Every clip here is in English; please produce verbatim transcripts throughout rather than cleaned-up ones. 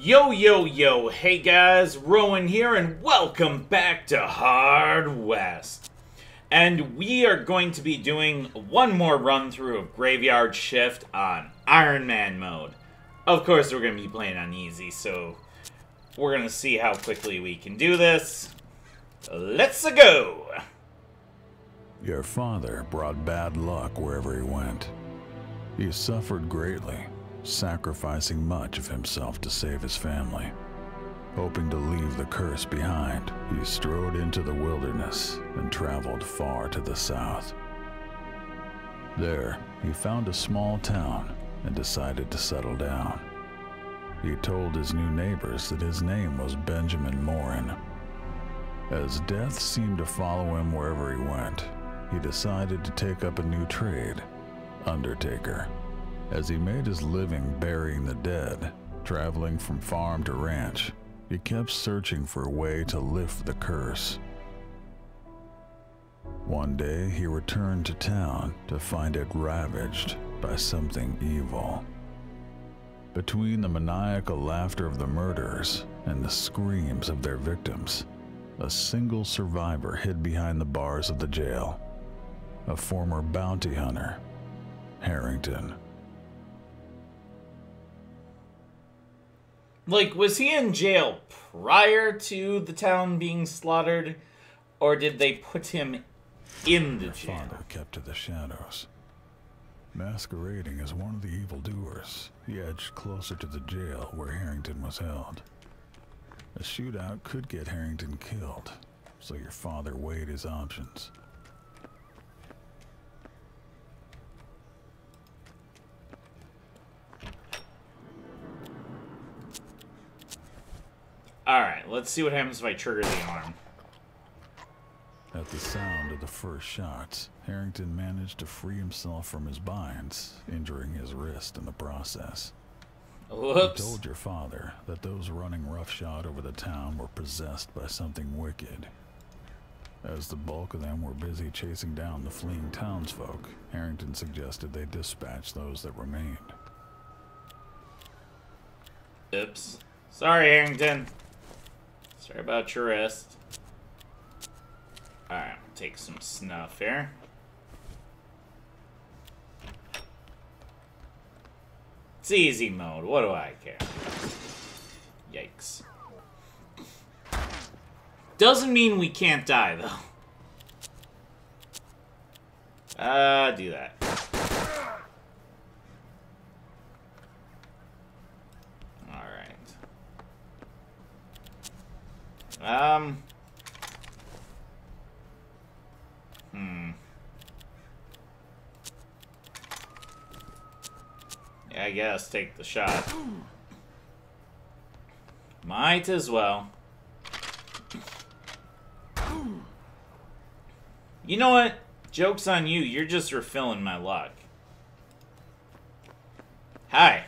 Yo, yo, yo, hey guys, Rowan here, and welcome back to Hard West. And we are going to be doing one more run-through of Graveyard Shift on Iron Man mode. Of course, we're going to be playing on easy, so we're going to see how quickly we can do this. Let's-a go! Your father brought bad luck wherever he went. He suffered greatly, sacrificing much of himself to save his family. Hoping to leave the curse behind, he strode into the wilderness and traveled far to the south. There, he found a small town and decided to settle down. He told his new neighbors that his name was Benjamin Morin. As death seemed to follow him wherever he went, he decided to take up a new trade, undertaker. As he made his living burying the dead, traveling from farm to ranch, he kept searching for a way to lift the curse. One day, he returned to town to find it ravaged by something evil. Between the maniacal laughter of the murderers and the screams of their victims, a single survivor hid behind the bars of the jail, a former bounty hunter, Harrington. Like, was he in jail prior to the town being slaughtered, or did they put him in the jail? Her father kept to the shadows. Masquerading as one of the evildoers, he edged closer to the jail where Harrington was held. A shootout could get Harrington killed, so your father weighed his options. Alright, let's see what happens if I trigger the arm. At the sound of the first shots, Harrington managed to free himself from his binds, injuring his wrist in the process. Whoops. He told your father that those running roughshod over the town were possessed by something wicked. As the bulk of them were busy chasing down the fleeing townsfolk, Harrington suggested they dispatch those that remained. Oops. Sorry, Harrington. Sorry about your wrist. Alright, I'll take some snuff here. It's easy mode. What do I care? Yikes. Doesn't mean we can't die, though. Uh, do that. Um. Hmm. Yeah, I guess take the shot. Might as well. You know what? Joke's on you. You're just refilling my luck. Hi.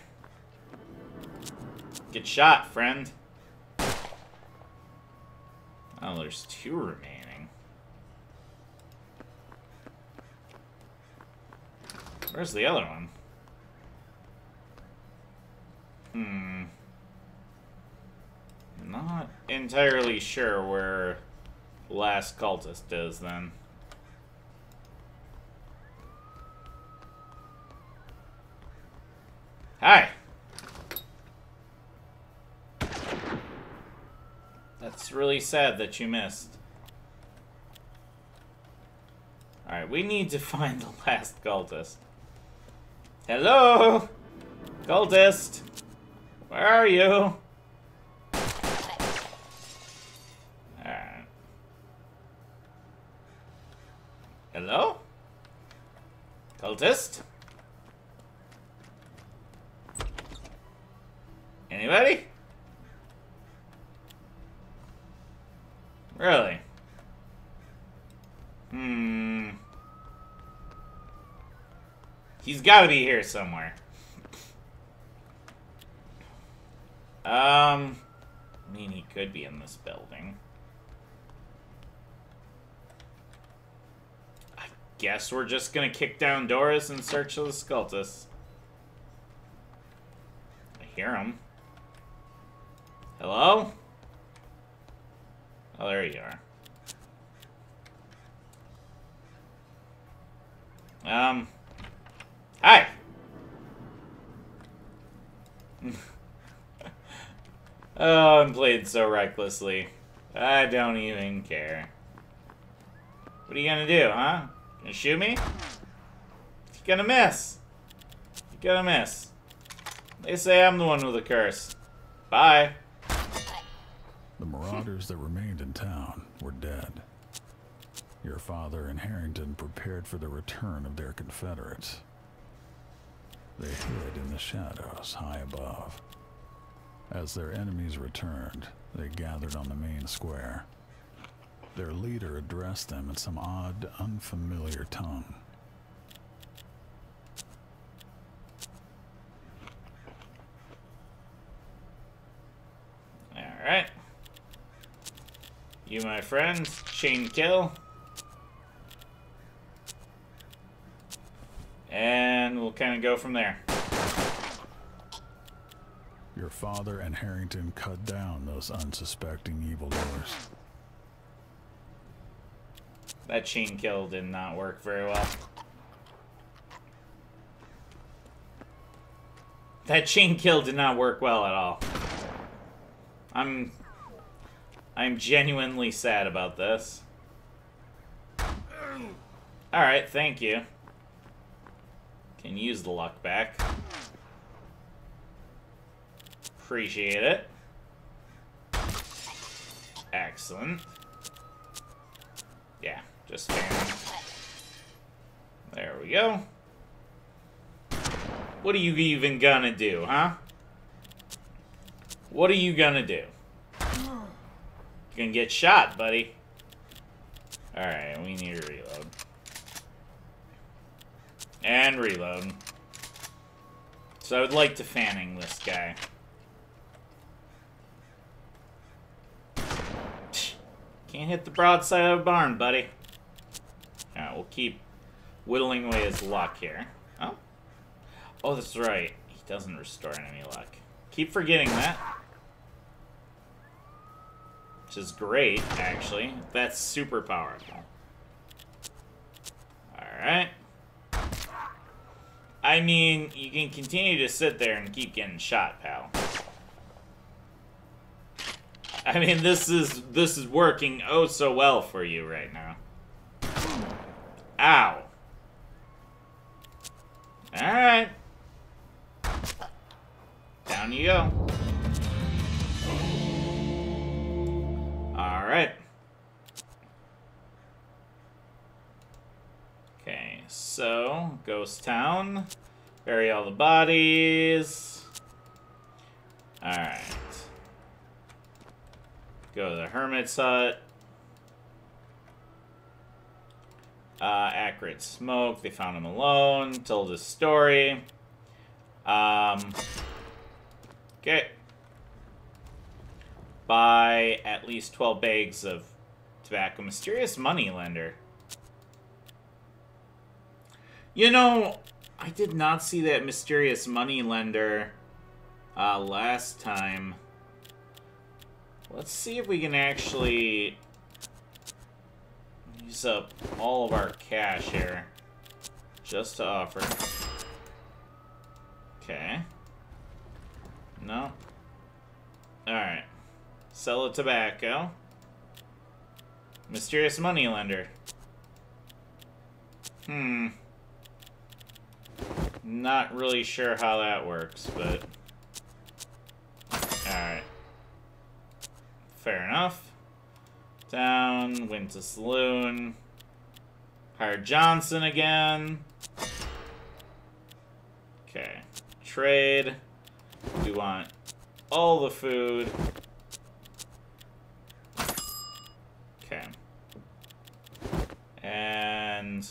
Good shot, friend. Oh, there's two remaining. Where's the other one? Hmm. Not entirely sure where last cultist is then. Hi! It's really sad that you missed. Alright, we need to find the last cultist. Hello? Cultist? Where are you? Alright. Hello? Cultist? Anybody? Really? Hmm. He's gotta be here somewhere. Um, I mean, he could be in this building. I guess we're just gonna kick down doors in search of the Sculptus. I hear him. Hello? Oh, there you are. Um. Hi! Oh, I'm played so recklessly. I don't even care. What are you gonna do, huh? Gonna shoot me? You're gonna miss. You're gonna miss. They say I'm the one with the curse. Bye. The marauders that remained in town were dead. Your father and Harrington prepared for the return of their confederates. They hid in the shadows high above. As their enemies returned, they gathered on the main square. Their leader addressed them in some odd, unfamiliar tongue. Alright. You, my friends, Shanekill. And we'll kind of go from there. Your father and Harrington cut down those unsuspecting evildoers. That Shanekill did not work very well. That Shanekill did not work well at all. I'm... I'm genuinely sad about this. Alright, thank you. Can use the luck back. Appreciate it. Excellent. Yeah, just stand. There we go. What are you even gonna do, huh? What are you gonna do? You're gonna get shot, buddy. Alright, we need to reload. And reload. So I would like to fanning this guy. Can't hit the broadside of a barn, buddy. Alright, we'll keep whittling away his luck here. Oh. Oh, that's right. He doesn't restore enemy luck. Keep forgetting that. Which is great, actually. That's super powerful. Alright. I mean, you can continue to sit there and keep getting shot, pal. I mean, this is this is working oh so well for you right now. Ow. Alright. Down you go. Alright. Okay, so, ghost town. Bury all the bodies. Alright. Go to the hermit's hut. Uh, acrid smoke. They found him alone. Told his story. Um, okay. Buy at least twelve bags of tobacco. Mysterious money lender. You know, I did not see that mysterious money lender uh, last time. Let's see if we can actually use up all of our cash here. Just to offer. Okay. No. Alright. Sell the tobacco. Mysterious moneylender. Hmm. Not really sure how that works, but... Alright. Fair enough. Down, went to saloon. Hired Johnson again. Okay. Trade. We want all the food. Okay. And...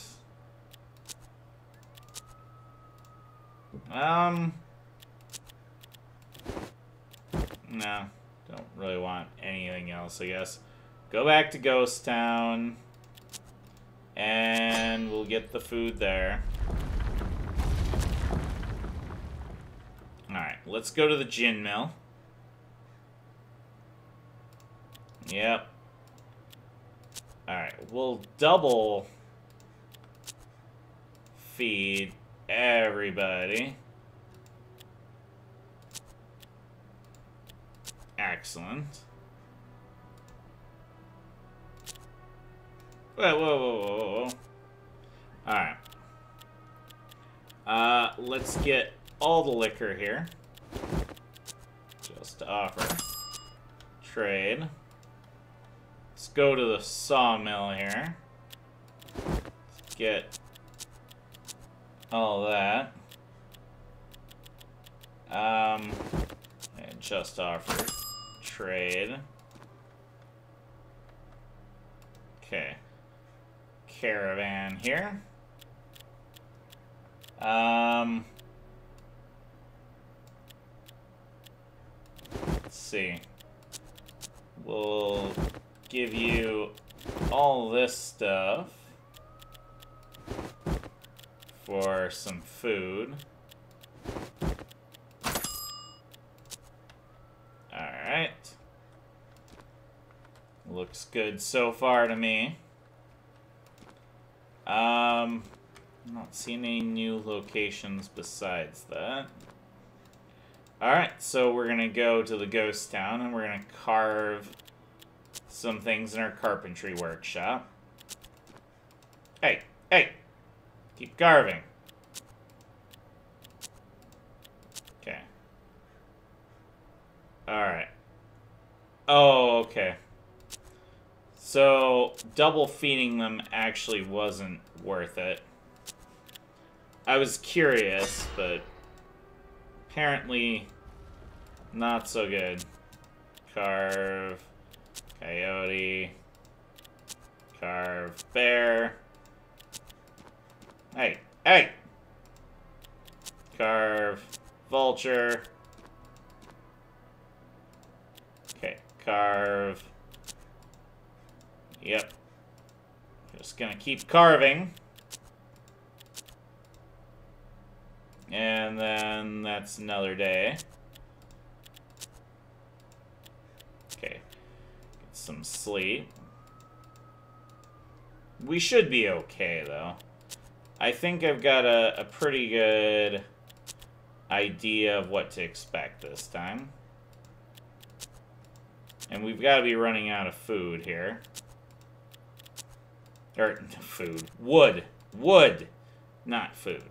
Um... No. Don't really want anything else, I guess. Go back to Ghost Town. And we'll get the food there. Alright, let's go to the gin mill. Yep. Alright, we'll double feed everybody. Excellent. Whoa, whoa, whoa, whoa, whoa. Alright. Uh, let's get all the liquor here. Just to offer. Trade. Let's go to the sawmill here. Let's get all that. Um, and just offer. Trade. Okay. Caravan here. Um, let's see. We'll give you all this stuff for some food. Alright. Looks good so far to me. Um, I'm not seeing any new locations besides that. Alright, so we're gonna go to the ghost town and we're gonna carve some things in our carpentry workshop. Hey, hey! Keep carving. Okay. Alright. Oh, okay. So, double feeding them actually wasn't worth it. I was curious, but apparently not so good. Carve, coyote, carve, bear. Hey, hey! Carve, vulture. Okay, carve. Yep. Just gonna keep carving. And then that's another day. Okay. Get some sleep. We should be okay, though. I think I've got a, a pretty good idea of what to expect this time. And we've got to be running out of food here. Or, food. Wood. Wood. Not food.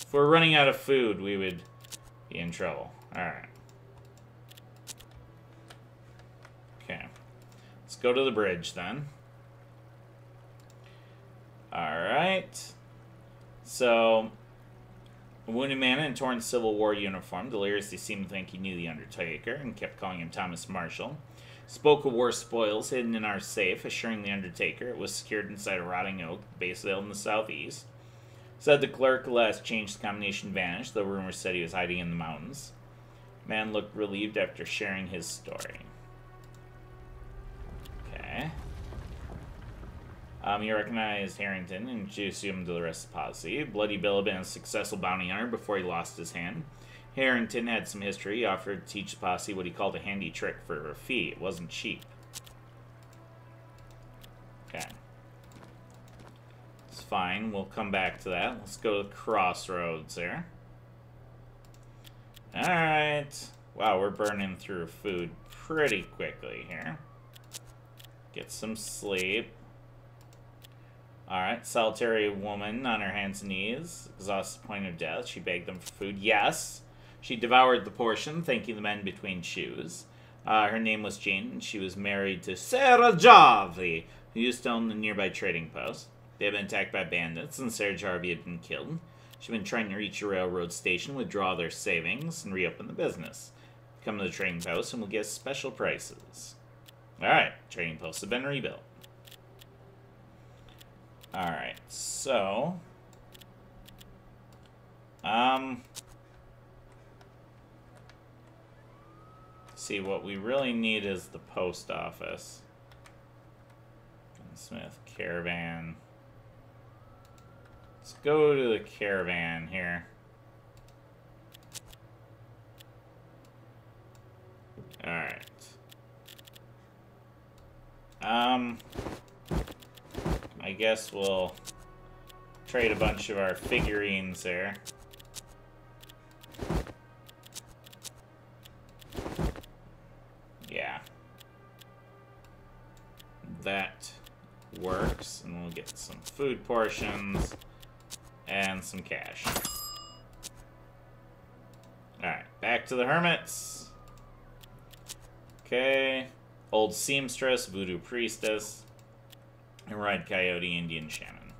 If we're running out of food, we would be in trouble. Alright. Okay. Let's go to the bridge, then. Alright. So, a wounded man in a torn Civil War uniform, deliriously seemed to think he knew the Undertaker and kept calling him Thomas Marshall. Spoke of war spoils hidden in our safe, assuring the Undertaker it was secured inside a rotting oak, base hill in the southeast. Said the clerk last changed the combination vanished, though rumors said he was hiding in the mountains. Man looked relieved after sharing his story. Okay. Um, you recognized Harrington and introduced him to the rest of the posse. Bloody Bill had been a successful bounty hunter before he lost his hand. Harrington had some history. He offered to teach the posse what he called a handy trick for a fee. It wasn't cheap. Okay. It's fine. We'll come back to that. Let's go to the crossroads there. Alright. Wow, we're burning through food pretty quickly here. Get some sleep. Alright, solitary woman on her hands and knees, exhausted to the point of death. She begged them for food. Yes! She devoured the portion, thanking the men between chews. Uh, her name was Jane, and she was married to Sarah Jarvie, who used to own the nearby trading post. They had been attacked by bandits, and Sarah Jarvie had been killed. She'd been trying to reach a railroad station, withdraw their savings, and reopen the business. Come to the trading post, and we'll get special prices. Alright, trading posts have been rebuilt. Alright, so, um, see, what we really need is the post office. Gunsmith, caravan. Let's go to the caravan here. Alright. Um, I guess we'll trade a bunch of our figurines there. Yeah. That works, and we'll get some food portions and some cash. Alright, back to the hermits. Okay. Old Seamstress, Voodoo Priestess, and Red Coyote, Indian Shaman.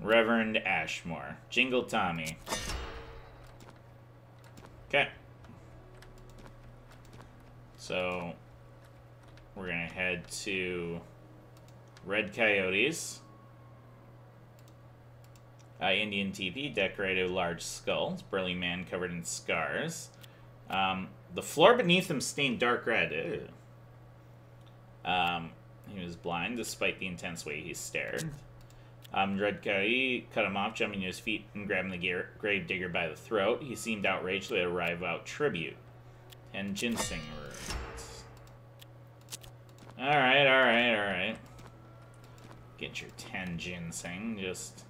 Reverend Ashmore. Jingle Tommy. Okay. So, we're going to head to Red Coyote's. Uh, Indian T P, decorated large skulls, burly man covered in scars. Um, the floor beneath him stained dark red. Ew. Um, he was blind, despite the intense way he stared. Um, Red Coyote cut him off, jumping to his feet and grabbing the grave digger by the throat. He seemed outraged at a rival tribute. And ginseng roots. Alright, alright, alright. Get your ten ginseng. Just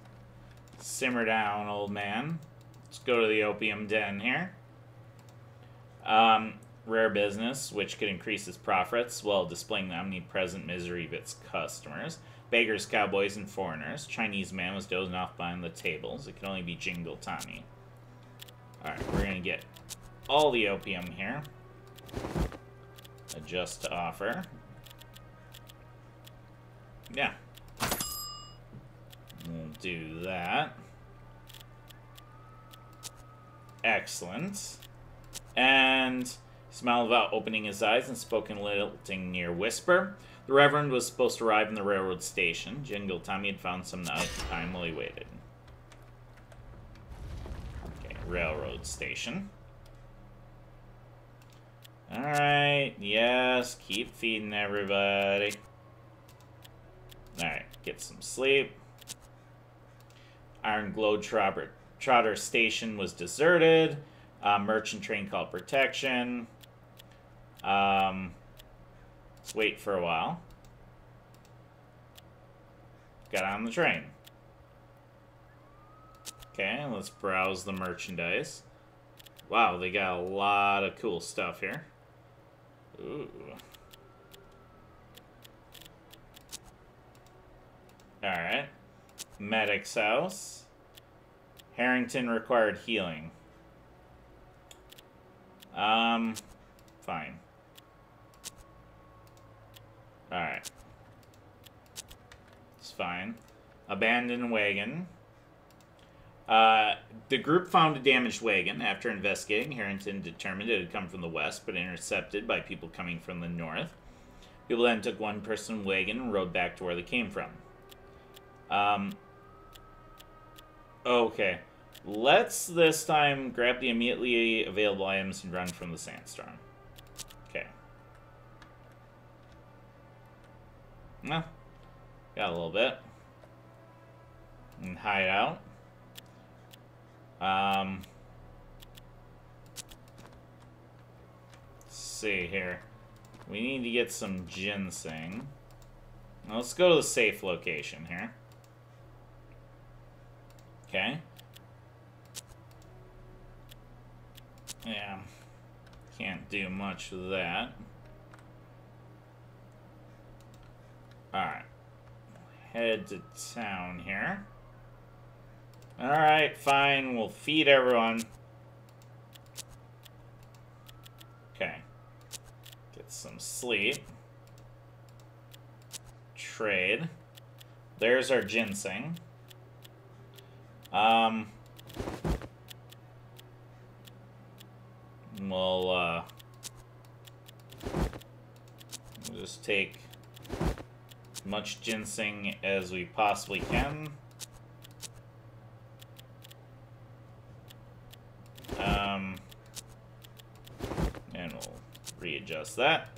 simmer down, old man. Let's go to the opium den here. Um... Rare business, which could increase its profits while displaying the omnipresent misery of its customers. Beggars, cowboys, and foreigners. Chinese man was dozing off behind the tables. It can only be Jingle Tommy. Alright, we're going to get all the opium here. Adjust to offer. Yeah. We'll do that. Excellent. And smiled without opening his eyes and spoke in a lilting near whisper. The Reverend was supposed to arrive in the railroad station. Jingle Tommy had found some knowledge of time while he waited. Okay, railroad station. Alright, yes, keep feeding everybody. Alright, get some sleep. Iron Globetrotter Trotter Station was deserted. Uh, merchant train called Protection. Um, let's wait for a while. Got on the train. Okay, let's browse the merchandise. Wow, they got a lot of cool stuff here. Ooh. Alright. Medic's house. Harrington required healing. Um, fine. Alright. It's fine. Abandoned wagon. Uh, the group found a damaged wagon. After investigating, Harrington determined it had come from the west, but intercepted by people coming from the north. People then took one person's wagon and rode back to where they came from. Um, okay. Let's, this time, grab the immediately available items and run from the sandstorm. Okay. Well, got a little bit. And hide out. Um, let's see here. We need to get some ginseng. Now let's go to the safe location here. Okay. Yeah, can't do much of that. Alright, head to town here. Alright, fine, we'll feed everyone. Okay, get some sleep. Trade. There's our ginseng. Um... We'll, uh, we'll just take as much ginseng as we possibly can. Um, and we'll readjust that.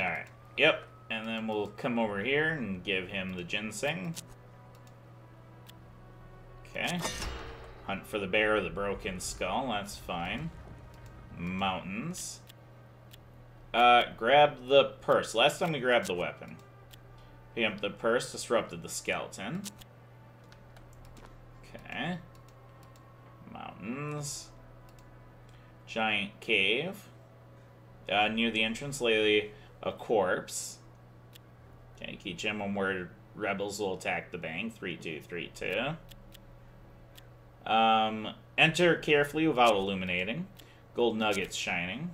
Alright, yep. And then we'll come over here and give him the ginseng. Okay. Hunt for the bear or the broken skull, that's fine. Mountains. Uh, grab the purse. Last time we grabbed the weapon. Pick up the purse, disrupted the skeleton. Okay. Mountains. Giant cave. Uh, near the entrance lay a corpse. Okay, key gem when word rebels will attack the bank. Three, two, three, two. Um, enter carefully without illuminating. Gold nuggets shining.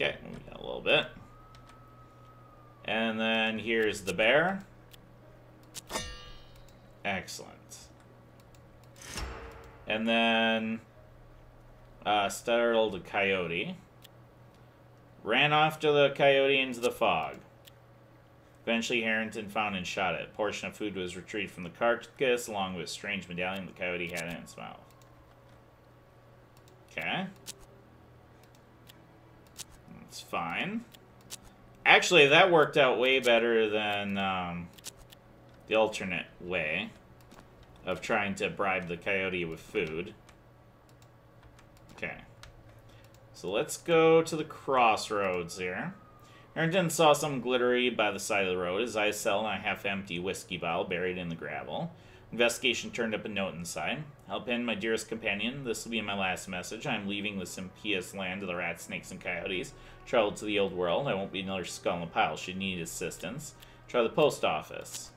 Okay, we got a little bit. And then here's the bear. Excellent. And then, uh, startled a coyote. Ran off to the coyote into the fog. Eventually, Harrington found and shot it. A portion of food was retrieved from the carcass, along with a strange medallion the coyote had in its mouth. Okay. That's fine. Actually, that worked out way better than um, the alternate way of trying to bribe the coyote with food. Okay. So let's go to the crossroads here. Harrington saw some glittery by the side of the road. His eyes fell on a half-empty whiskey bottle buried in the gravel. Investigation turned up a note inside. Help in, my dearest companion. This will be my last message. I am leaving this impious land of the rats, snakes, and coyotes. Travel to the old world. I won't be another skull in the pile. Should need assistance. Try the post office.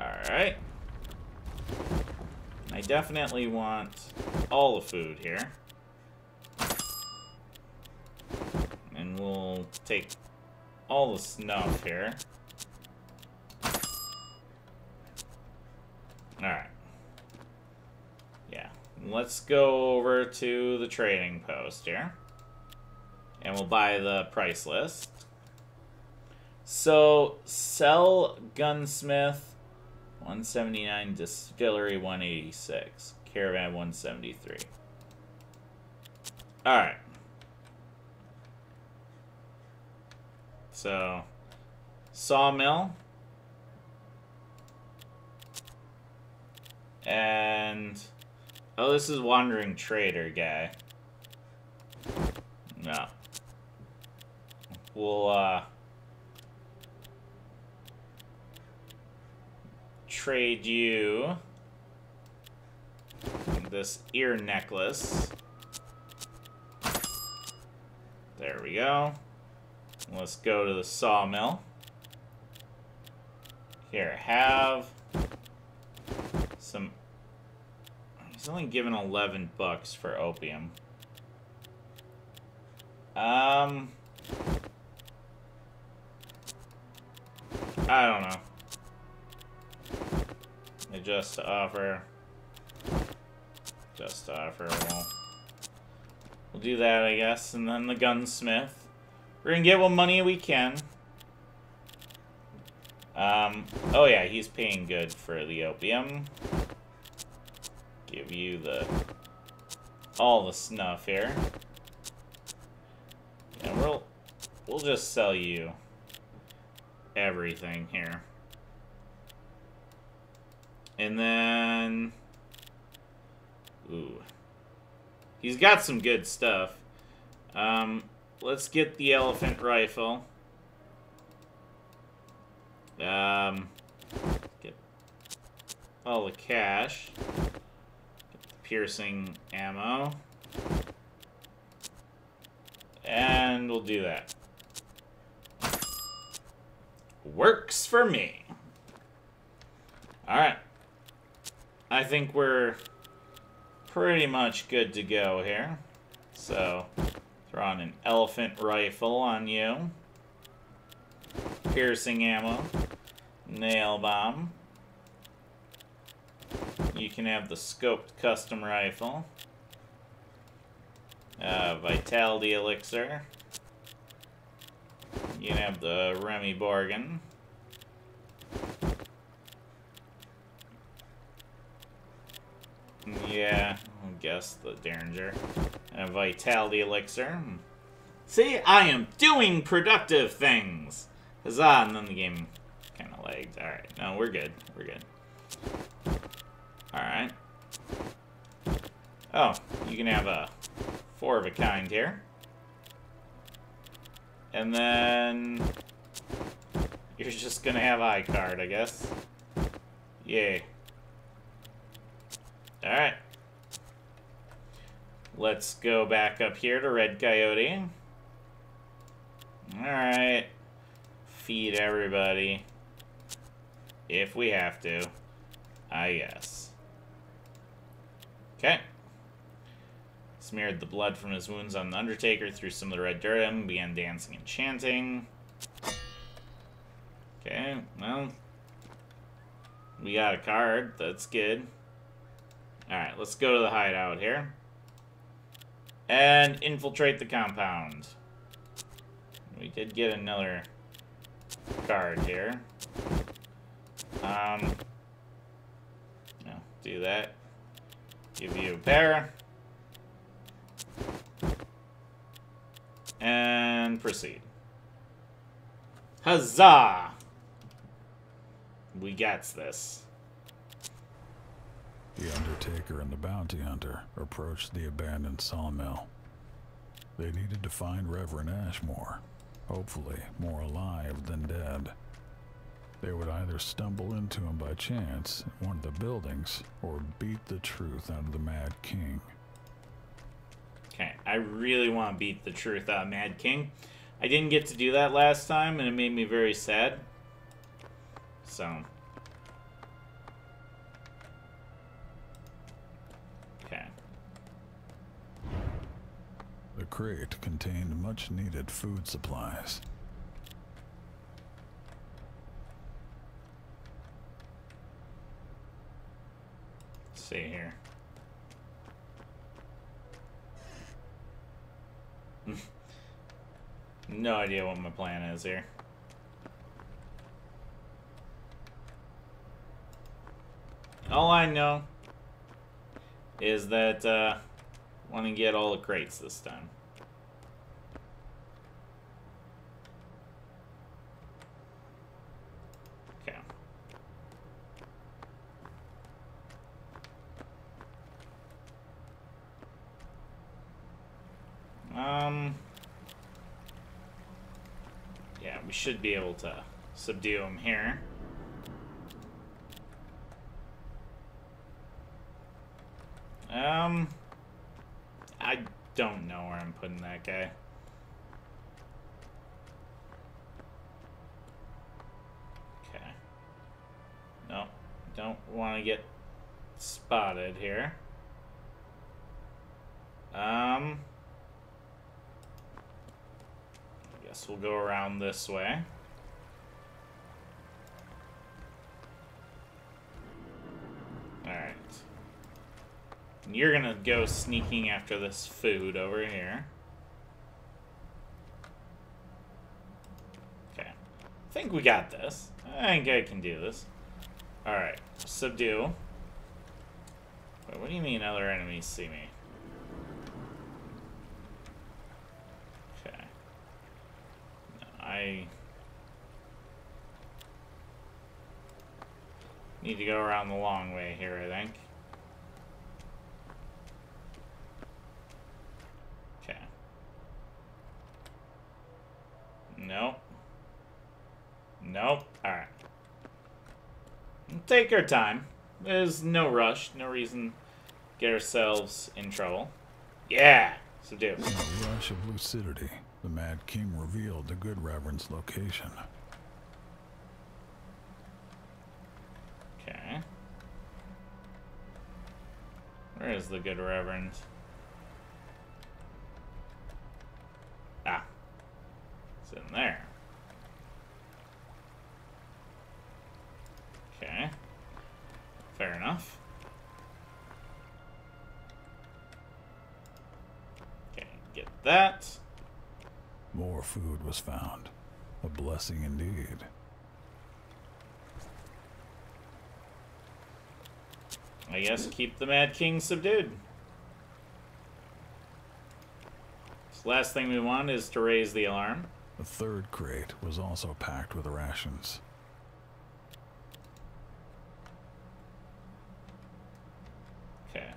Alright. I definitely want all the food here. And we'll take all the snuff here. Alright. Yeah. Let's go over to the trading post here. And we'll buy the price list. So, sell gunsmith one seventy-nine, distillery one eighty-six, caravan one seventy-three. Alright. So, sawmill, and, oh, this is wandering trader guy. No. We'll, uh, trade you this ear necklace. There we go. Let's go to the sawmill. Here, have some... He's only given eleven bucks for opium. Um... I don't know. Adjust to offer. Adjust to offer. We'll, we'll do that, I guess. And then the gunsmith. We're gonna get what money we can. Um, oh yeah, he's paying good for the opium. Give you the all the snuff here. And we'll we'll just sell you everything here. And then ooh. He's got some good stuff. Um Let's get the elephant rifle. Um, get all the cash. Get the piercing ammo. And we'll do that. Works for me. Alright. I think we're pretty much good to go here. So... Throw on an elephant rifle on you. Piercing ammo. Nail bomb. You can have the scoped custom rifle. Uh, vitality elixir. You can have the Remy Borgen. Yeah, I guess the Derringer. And a vitality elixir. See, I am doing productive things! Huzzah! And then the game kind of lagged. Alright, no, we're good. We're good. Alright. Oh, you can have a four of a kind here. And then you're just gonna have I card, I guess. Yay. Alright. Let's go back up here to Red Coyote. Alright. Feed everybody. If we have to, I guess. Okay. Smeared the blood from his wounds on the Undertaker, threw some of the red dirt at him, began dancing and chanting. Okay, well, we got a card. That's good. Alright, let's go to the hideout here. And infiltrate the compound. We did get another card here. Um, no, do that. Give you a pair. And proceed. Huzzah! We gots this. The Undertaker and the Bounty Hunter approached the abandoned sawmill. They needed to find Reverend Ashmore, hopefully more alive than dead. They would either stumble into him by chance in one of the buildings or beat the truth out of the Mad King. Okay, I really want to beat the truth out of Mad King. I didn't get to do that last time, and it made me very sad. So... The crate contained much-needed food supplies. Let's see here. No idea what my plan is here. All I know is that, uh... want to get all the crates this time. Okay. Um. Yeah, we should be able to subdue him here. Um. I don't know where I'm putting that guy. Okay. No, don't want to get spotted here. Um, I guess we'll go around this way. You're gonna go sneaking after this food over here. Okay. I think we got this. I think I can do this. Alright. Subdue. Wait, what do you mean other enemies see me? Okay. I... need to go around the long way here, I think. Nope. Nope. Alright. Take our time. There's no rush. No reason to get ourselves in trouble. Yeah! Subdue. In a rush of lucidity, the Mad King revealed the good Reverend's location. Okay. Where is the good Reverend? Ah. It's in there. Okay. Fair enough. Okay, get that. More food was found. A blessing indeed. I guess keep the Mad King subdued. So last thing we want is to raise the alarm. The third crate was also packed with rations. Okay.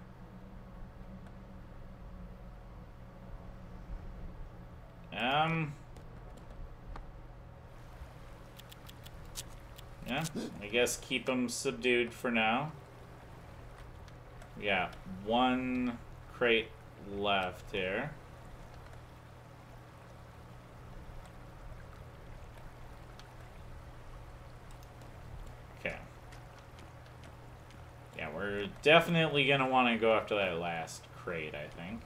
Um, Yeah, I guess keep them subdued for now. Yeah, one crate left here. Okay. Yeah, we're definitely going to want to go after that last crate, I think.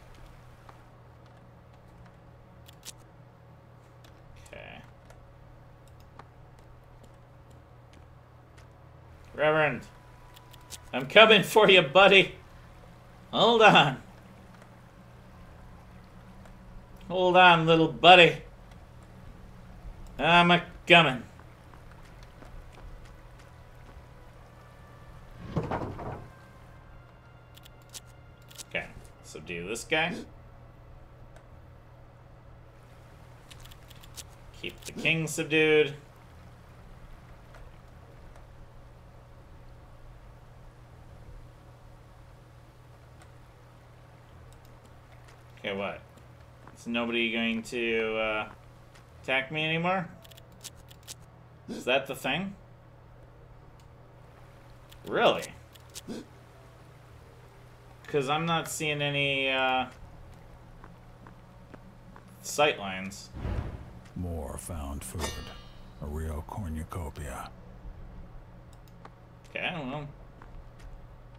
Reverend, I'm coming for you, buddy. Hold on. Hold on, little buddy. I'm a-coming. Okay, subdue this guy. Keep the king subdued. Okay, what? Is nobody going to uh, attack me anymore? Is that the thing? Really? Because I'm not seeing any uh, sight lines. More found food. A real cornucopia. Okay, I don't know.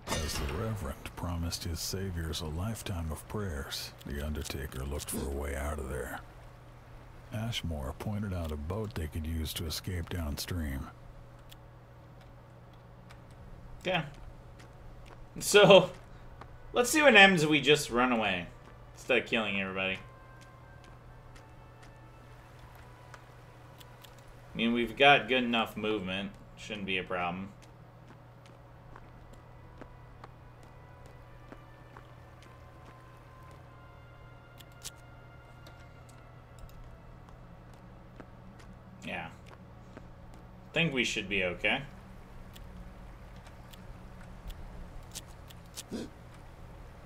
As the Reverend promised his saviors a lifetime of prayers, the Undertaker looked for a way out of there. Ashmore pointed out a boat they could use to escape downstream. Yeah. So, let's see what happens if we just run away, instead of killing everybody. I mean, we've got good enough movement. Shouldn't be a problem. Yeah. I think we should be okay.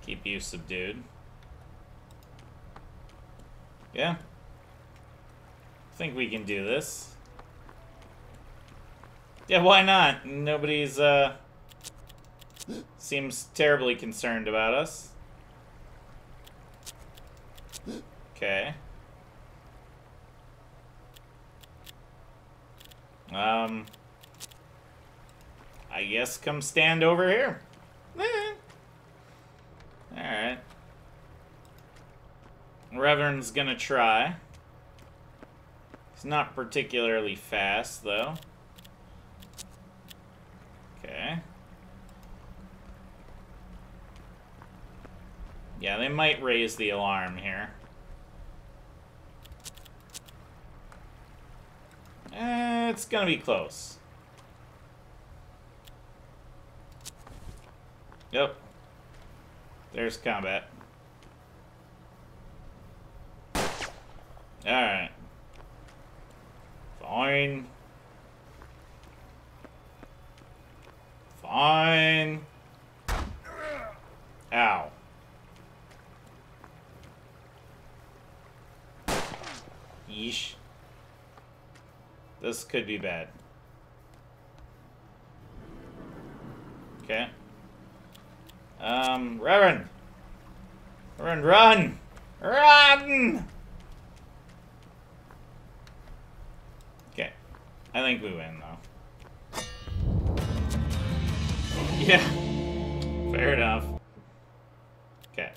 Keep you subdued. Yeah. I think we can do this. Yeah, why not? Nobody's, uh... seems terribly concerned about us. Okay. Um, I guess come stand over here. Eh. Alright. Reverend's gonna try. He's not particularly fast, though. Okay. Yeah, they might raise the alarm here. Eh, it's gonna be close. Yep. There's combat. Alright. Fine. Fine. Ow. Yeesh. This could be bad. Okay. Um, Reverend! Reverend, run! Run! Okay. I think we win, though. Yeah. Fair enough. Okay.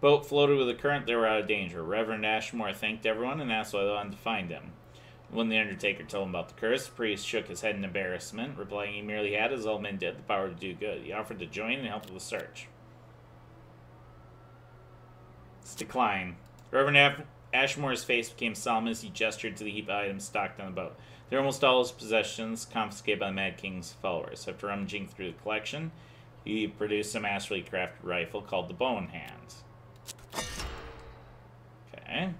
Boat floated with the current, they were out of danger. Reverend Ashmore thanked everyone and asked why they wanted to find him. When the Undertaker told him about the curse, the priest shook his head in embarrassment, replying he merely had, as all men did, the power to do good. He offered to join and help with the search. It's declined. Reverend Ashmore's face became solemn as he gestured to the heap of items stocked on the boat. They're almost all his possessions, confiscated by the Mad King's followers. After rummaging through the collection, he produced a masterfully crafted rifle called the Bone Hand. Okay.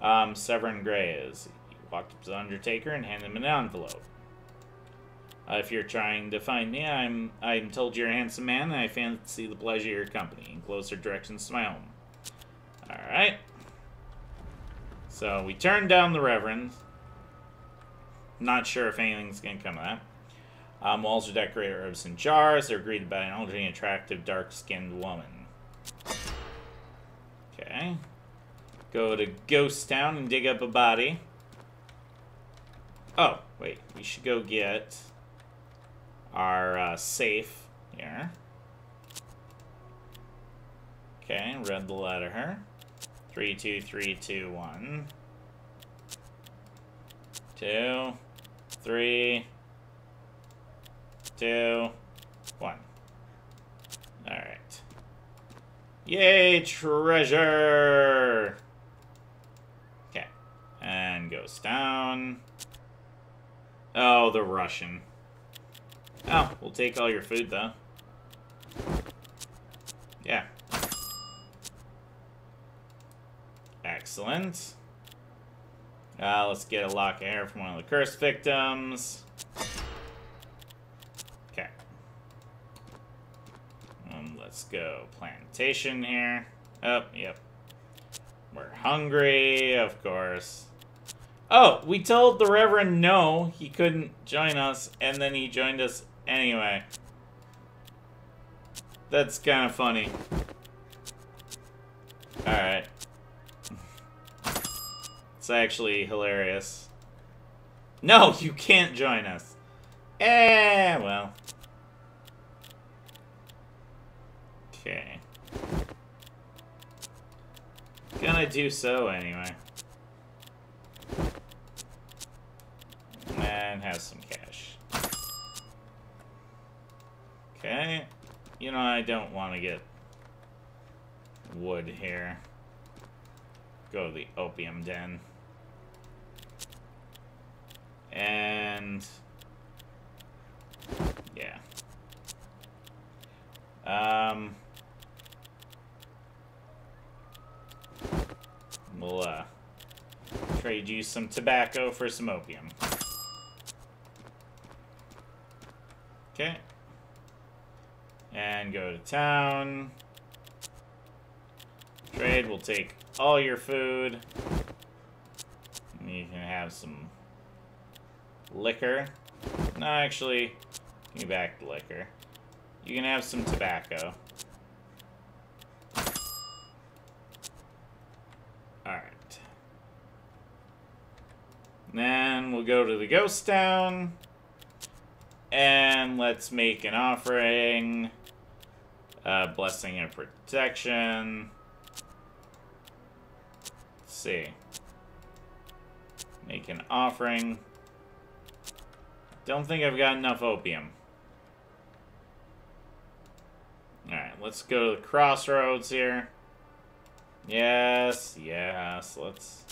Um, Severin Grey is... walked up to the Undertaker and handed him an envelope. Uh, if you're trying to find me, I'm I'm told you're a handsome man, and I fancy the pleasure of your company. In closer directions to my home. Alright. So, we turned down the Reverend. Not sure if anything's going to come of that. Um, walls are decorated with herbs and jars. They're greeted by an elderly, attractive, dark-skinned woman. Okay. Go to Ghost Town and dig up a body. Oh, wait. We should go get our uh, safe here. Okay, read the letter. Three, two, three, two, one. Two, three, two, one. Alright. Yay, treasure! Okay. And goes down. Oh, the Russian. Oh, we'll take all your food, though. Yeah. Excellent. Uh, let's get a lock of hair from one of the cursed victims. Okay. Um, let's go plantation here. Oh, yep. We're hungry, of course. Oh, we told the Reverend no, he couldn't join us, and then he joined us anyway. That's kind of funny. Alright. It's actually hilarious. No, you can't join us. Eh, well. Okay. Gonna do so anyway. And have some cash. Okay. You know, I don't want to get wood here. Go to the opium den. And yeah. Um we'll uh trade you some tobacco for some opium. Okay. And go to town. Trade, we'll take all your food. And you can have some liquor. No, actually, give me back the liquor. You can have some tobacco. Alright. Then we'll go to the ghost town. And let's make an offering. Uh, blessing and protection. Let's see. Make an offering. Don't think I've got enough opium. Alright, let's go to the crossroads here. Yes, yes. Let's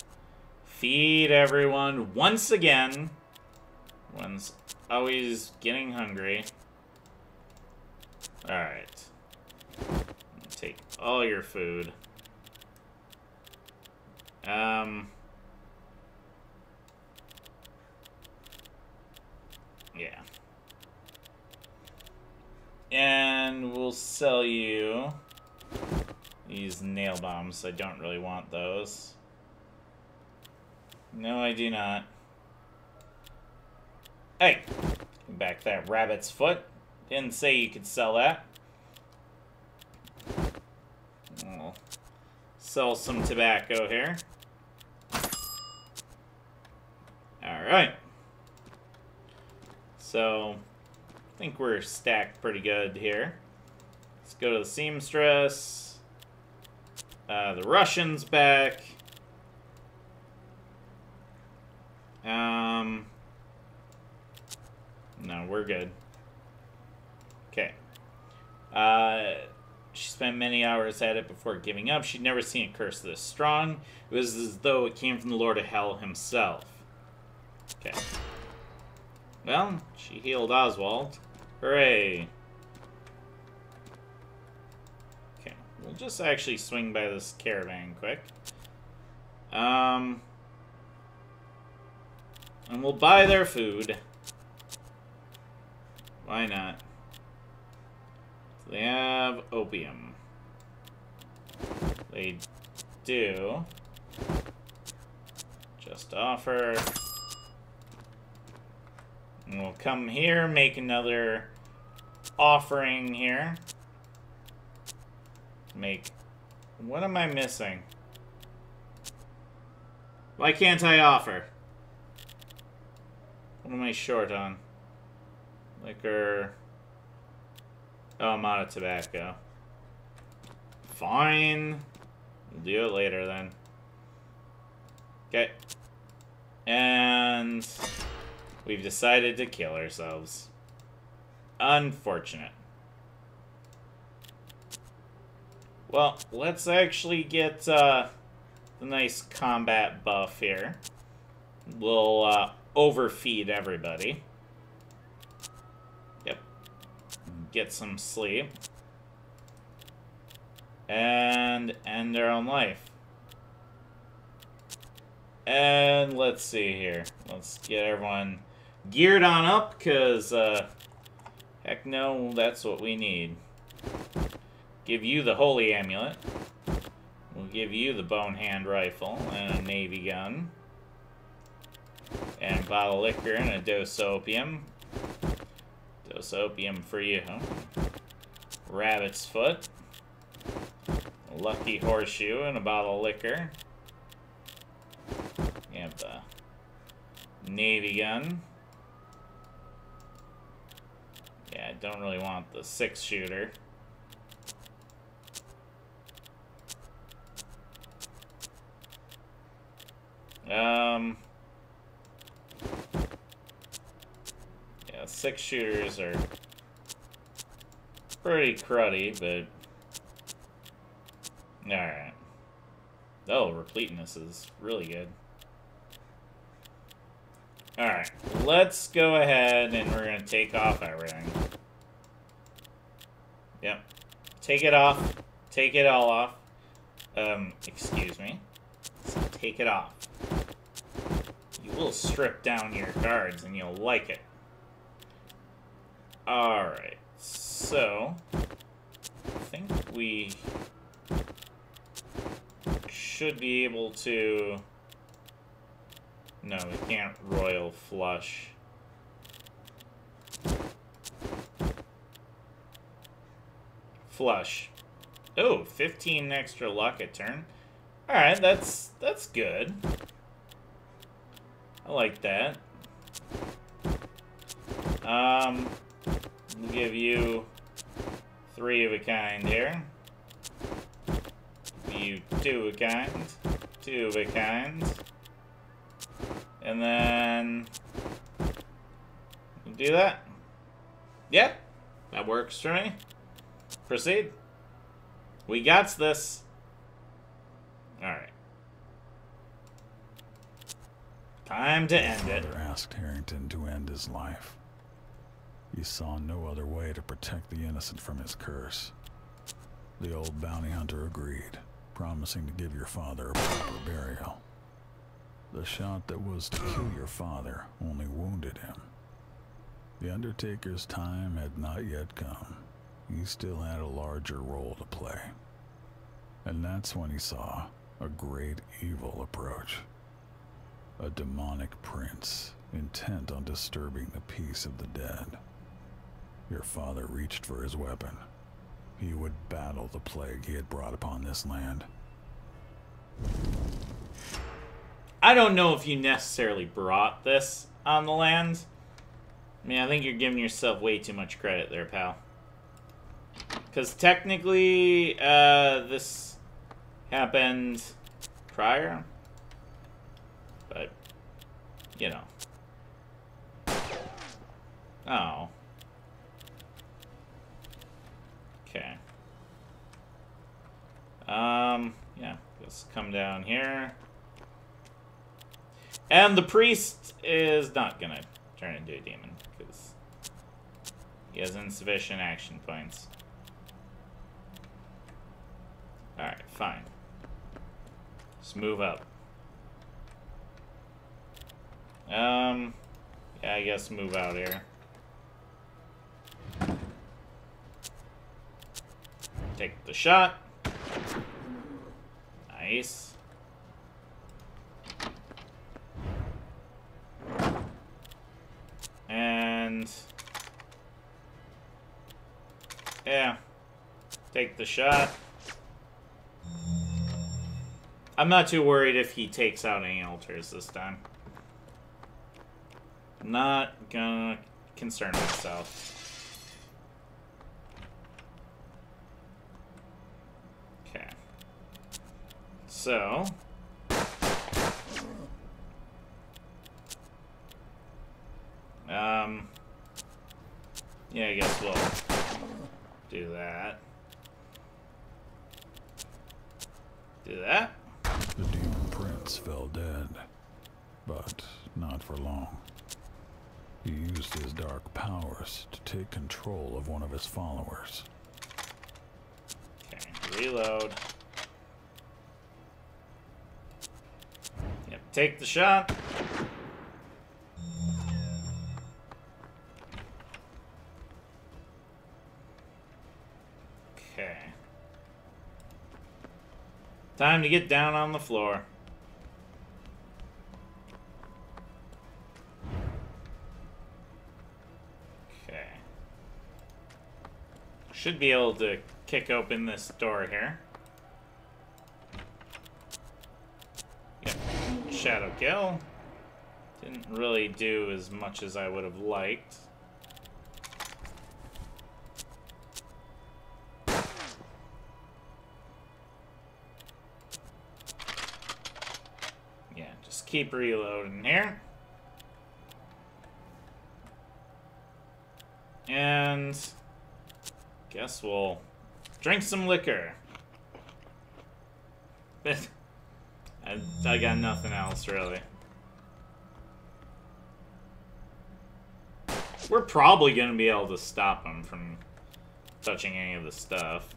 feed everyone once again. One's always getting hungry. Alright. Take all your food. Um. Yeah. And we'll sell you these nail bombs. I don't really want those. No, I do not. Hey! Give back that rabbit's foot. Didn't say you could sell that. We'll sell some tobacco here. Alright. So, I think we're stacked pretty good here. Let's go to the seamstress. Uh, the Russian's back. Um... No, we're good. Okay. Uh, she spent many hours at it before giving up. She'd never seen a curse this strong. It was as though it came from the Lord of Hell himself. Okay. Well, she healed Oswald. Hooray. Okay. We'll just actually swing by this caravan quick. Um. And we'll buy their food. Why not? So they have opium. They do. Just offer. And we'll come here, make another offering here. Make... What am I missing? Why can't I offer? What am I short on? Liquor... Oh, I'm out of tobacco. Fine. We'll do it later then. Okay. And... We've decided to kill ourselves. Unfortunate. Well, let's actually get uh, the nice combat buff here. We'll uh, overfeed everybody. Yep. Get some sleep. And end our own life. And let's see here. Let's get everyone geared on up, because, uh, heck no, that's what we need. Give you the Holy Amulet. We'll give you the Bone Hand Rifle and a Navy Gun. And a bottle of liquor and a dose of opium. Dose of opium for you. Rabbit's Foot. A Lucky Horseshoe and a bottle of liquor. You have the Navy Gun. Yeah, I don't really want the six shooter. Um, yeah, six shooters are pretty cruddy, but all right. Oh, repleteness is really good. All right, let's go ahead and we're gonna take off everything. Yep, take it off, take it all off. Um, excuse me. So take it off. You will strip down your guards and you'll like it. Alright, so I think we should be able to... No, we can't royal flush. Flush. Oh, fifteen extra luck a turn. Alright, that's that's good. I like that. Um, we'll give you three of a kind here. Give you two of a kind, two of a kind, and then we'll do that. Yep, yeah, that works for me. Proceed. We got this. All right. Time to end it. Father asked Harrington to end his life. He saw no other way to protect the innocent from his curse. The old bounty hunter agreed, promising to give your father a proper burial. The shot that was to kill your father only wounded him. The undertaker's time had not yet come. He still had a larger role to play. And that's when he saw a great evil approach. A demonic prince, intent on disturbing the peace of the dead. Your father reached for his weapon. He would battle the plague he had brought upon this land. I don't know if you necessarily brought this on the land. I mean, I think you're giving yourself way too much credit there, pal. Because technically, uh, this happened prior... But, you know. Oh. Okay. Um, yeah. Just come down here. And the priest is not gonna turn into a demon, because he has insufficient action points. Alright, fine. Just move up. Um, yeah, I guess move out here. Take the shot. Nice. And... Take the shot. I'm not too worried if he takes out any altars this time. Not gonna concern myself. Okay. So. Um. Yeah, I guess we'll do that. Do that. The demon prince fell dead, but not for long. He used his dark powers to take control of one of his followers. Okay, reload. Yep, take the shot. Time to get down on the floor. Okay. Should be able to kick open this door here. Yep. Shadow kill. Didn't really do as much as I would have liked. Keep reloading here. And guess we'll drink some liquor. I, I got nothing else, really. We're probably going to be able to stop him from touching any of the stuff.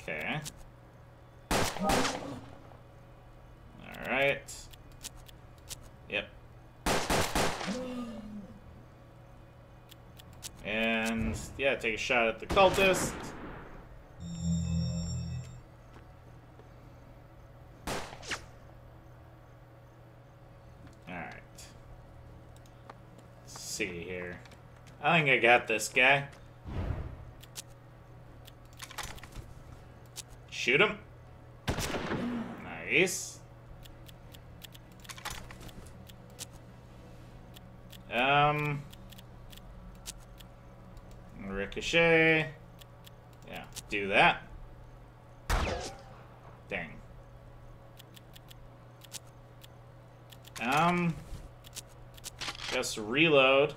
Okay. Alright. Yep. And, yeah, take a shot at the cultist. Alright. Let's see here. I think I got this guy. Shoot him. Nice. Um, ricochet. Yeah, do that. Dang. Um, just reload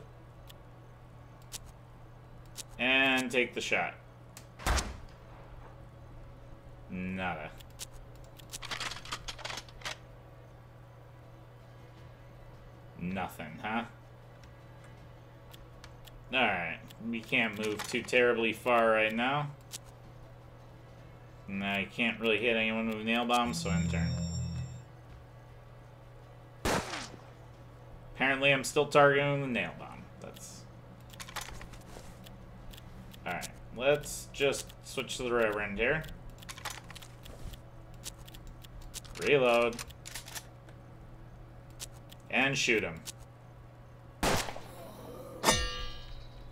and take the shot. Nada. Nothing, huh? Alright, we can't move too terribly far right now. And I can't really hit anyone with nail bombs, so end turn. Apparently I'm still targeting the nail bomb. That's... Alright, let's just switch to the Reverend here. Reload. And shoot him.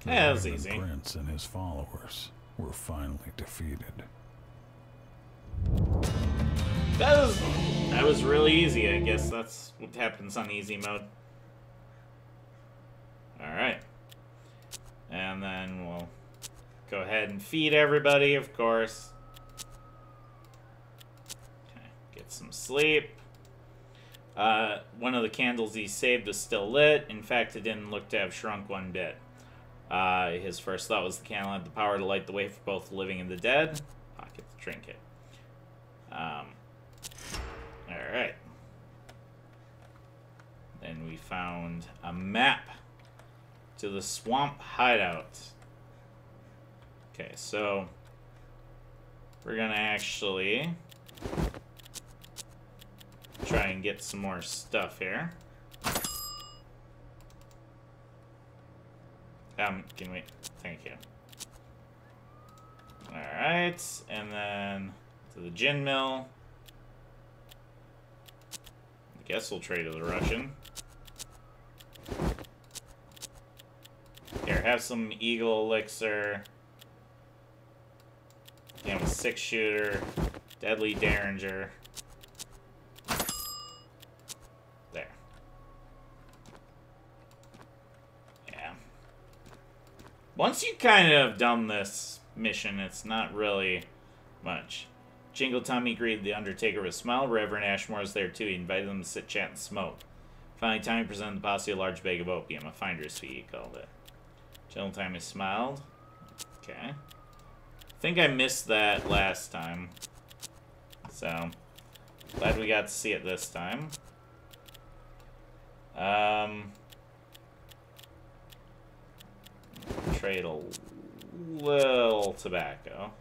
Yeah, that was easy. The prince and his followers were finally defeated. That was, that was really easy, I guess. That's what happens on easy mode. Alright. And then we'll go ahead and feed everybody, of course. Okay, get some sleep. Uh, one of the candles he saved is still lit. In fact, it didn't look to have shrunk one bit. Uh, his first thought was the candle had the power to light the way for both the living and the dead. Pocket the trinket. Um, Alright. Then we found a map to the swamp hideout. Okay, so we're gonna actually try and get some more stuff here. Um, can we... Thank you. Alright, and then to the gin mill. I guess we'll trade to the Russian. Here, have some Eagle Elixir. Damn, a six shooter. Deadly Derringer. There. Yeah. Once you kind of have done this mission, it's not really much. Jingle Tommy greeted the Undertaker with a smile. Reverend Ashmore was there too. He invited them to sit, chat, and smoke. Finally, Tommy presented the posse a large bag of opium, a finder's fee, he called it. Jingle Tommy smiled. Okay. I think I missed that last time. So, glad we got to see it this time. Um, trade a little tobacco.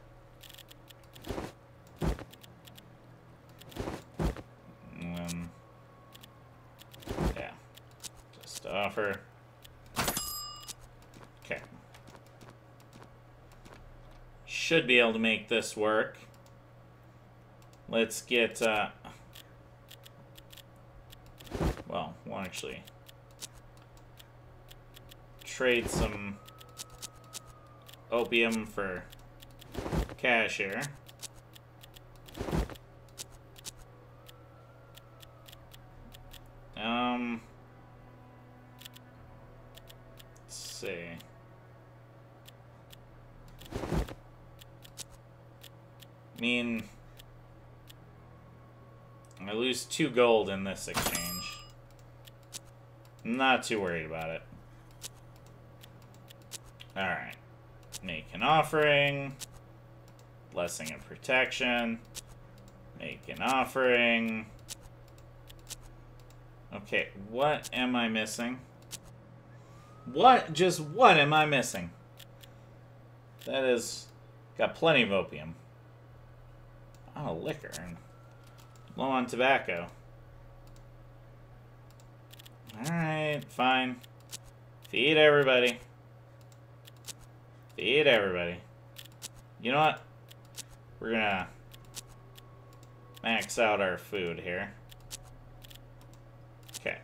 Um, yeah. Just offer. Okay. Should be able to make this work. Let's get, uh... well, we'll actually trade some opium for cash here. Um... Let's see... I mean... I lose two gold in this exchange. I'm not too worried about it. Alright. Make an offering. Blessing and protection. Make an offering. Okay, what am I missing? What? Just what am I missing? That is... Got plenty of opium. Oh, liquor. Low on tobacco. Alright, fine. Feed everybody. Feed everybody. You know what? We're gonna max out our food here. Okay.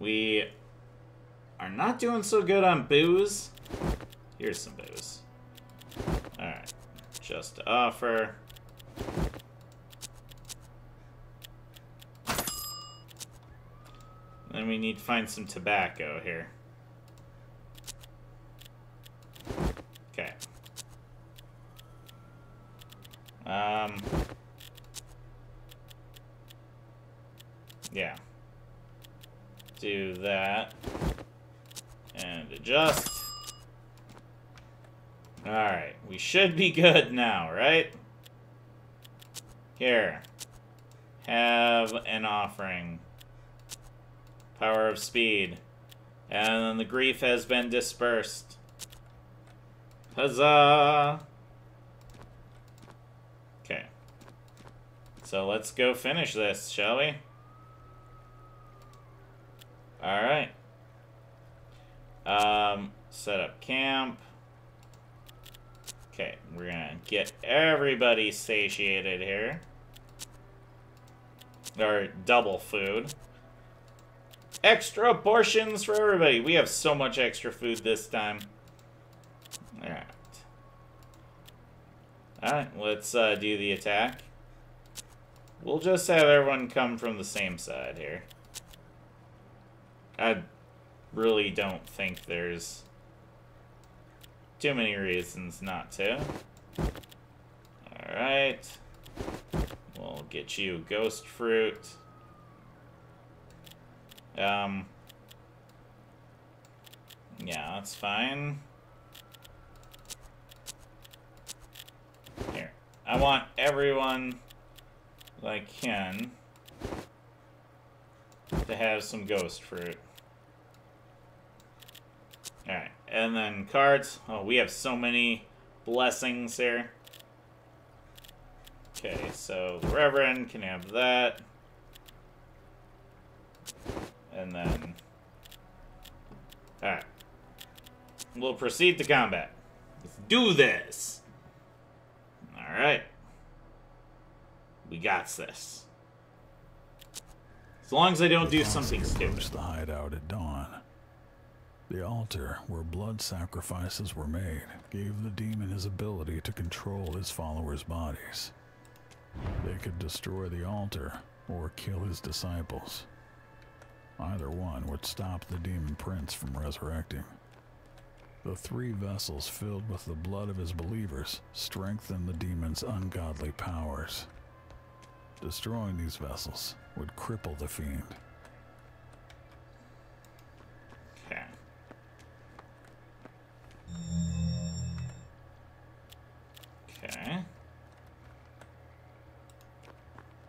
We are not doing so good on booze. Here's some booze. Alright. Just to offer... Then we need to find some tobacco here. Okay. Um. Yeah. Do that. And adjust. Alright. We should be good now, right? Here. Have an offering. Power of speed. And the grief has been dispersed. Huzzah! Okay. So let's go finish this, shall we? Alright. Um, set up camp. Okay, we're gonna get everybody satiated here. Or double food. Extra portions for everybody. We have so much extra food this time. Alright. Alright, let's uh, do the attack. We'll just have everyone come from the same side here. I really don't think there's too many reasons not to. Alright. We'll get you ghost fruit. Um, yeah, that's fine. Here. I want everyone that I can to have some ghost fruit. Alright, and then cards. Oh, we have so many blessings here. Okay, so the Reverend can have that. And then... Alright. We'll proceed to combat. Let's do this! Alright. We got this. As long as I don't do something stupid. The hideout at dawn. The altar, where blood sacrifices were made, gave the demon his ability to control his followers' bodies. They could destroy the altar or kill his disciples. Either one would stop the demon prince from resurrecting. The three vessels filled with the blood of his believers strengthened the demon's ungodly powers. Destroying these vessels would cripple the fiend. Okay. Okay.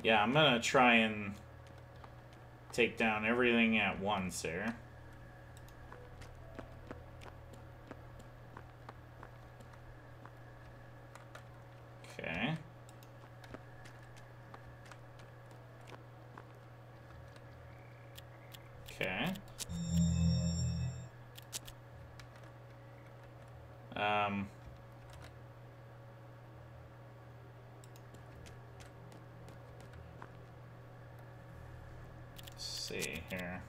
Yeah, I'm gonna try and take down everything at once here. Okay. Okay. Um. Let's see here.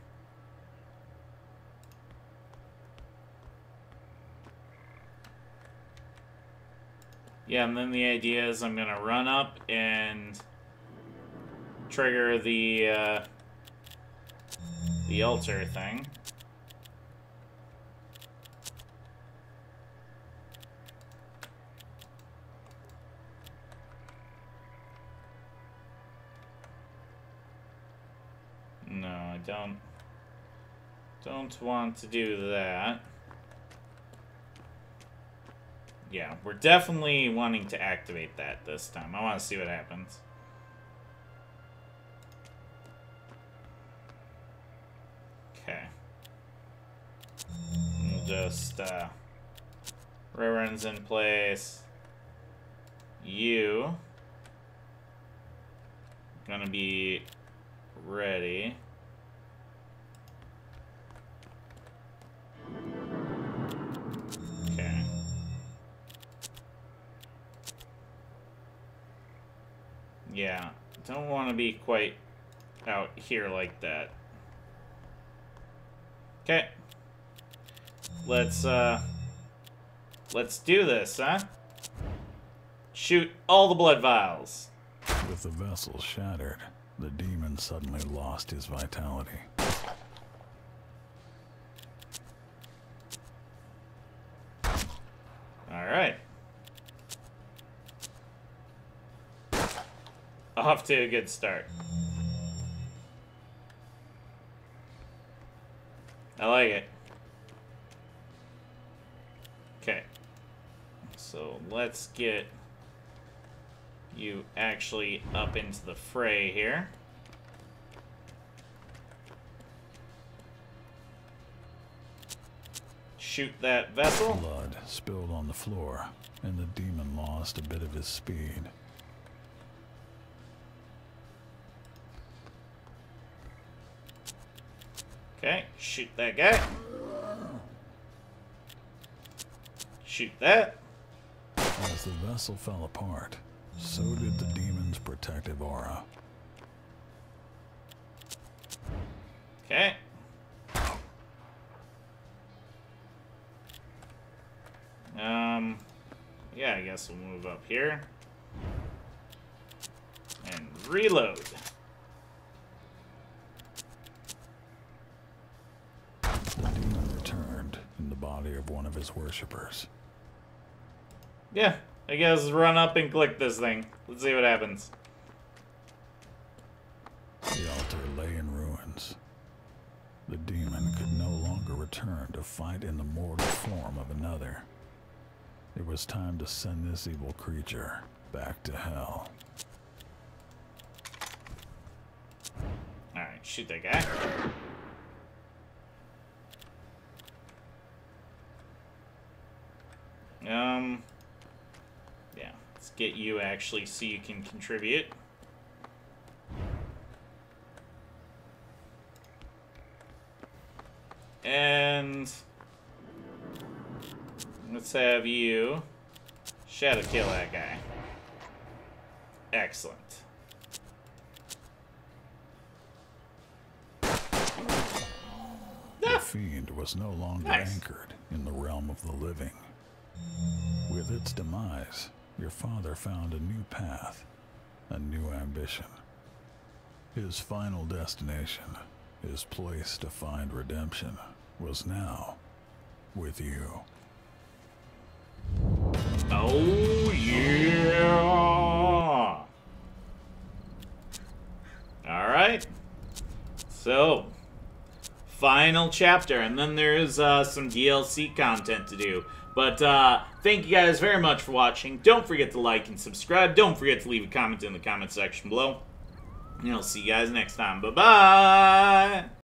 Yeah, and then the idea is I'm gonna run up and trigger the uh, the altar thing. No, I don't. Don't want to do that. Yeah, we're definitely wanting to activate that this time. I want to see what happens. Okay. We'll just, uh... Reverend's in place. You. Gonna be ready. Yeah, don't want to be quite out here like that. Okay. Let's, uh... Let's do this, huh? Shoot all the blood vials! With the vessel shattered, the demon suddenly lost his vitality. Alright. Off to a good start. I like it. Okay. So let's get you actually up into the fray here. Shoot that vessel. Blood spilled on the floor, and the demon lost a bit of his speed. Okay, shoot that guy. Shoot that. As the vessel fell apart, so did the demon's protective aura. Okay. Um, yeah, I guess we'll move up here. And reload. Body of one of his worshippers. Yeah, I guess run up and click this thing. Let's see what happens. The altar lay in ruins. The demon could no longer return to fight in the mortal form of another. It was time to send this evil creature back to hell. Alright, shoot that guy. Um, yeah, let's get you actually so you can contribute. And let's have you shadow kill that guy. Excellent. The fiend was no longer nice. anchored in the realm of the living. With its demise, your father found a new path, a new ambition. His final destination, his place to find redemption, was now with you. Oh yeah! Alright. So, final chapter, and then there's uh, some D L C content to do. But uh, thank you guys very much for watching. Don't forget to like and subscribe. Don't forget to leave a comment in the comment section below. And I'll see you guys next time. Bye-bye!